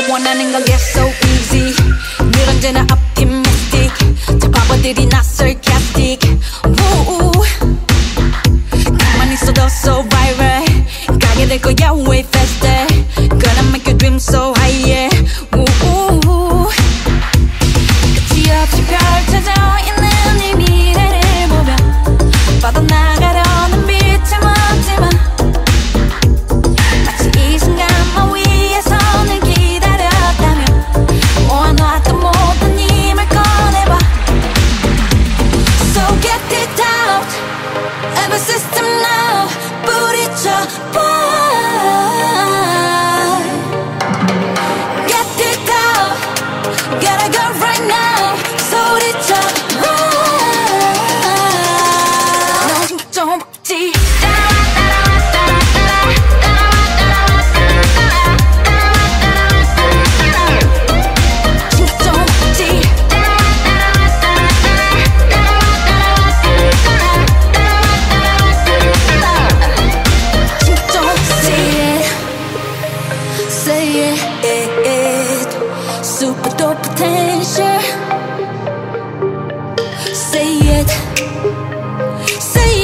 내가 원하는 건 get so easy 늘 언제나 optimistic 저 바보들이 나 sarcastic Woo 가만히 있어도 so viral 가게 될 거야 way faster Gonna make your dream so high yeah Woo 끝이 없이 별을 찾아 있는 이 미래를 보며 뻗어나가려는 빛을 멈지마 System now, 부딪혀 봐 Get it out, gotta go right now. 소리쳐 봐 난 진짜 험박지 Super dope potential Say it Say it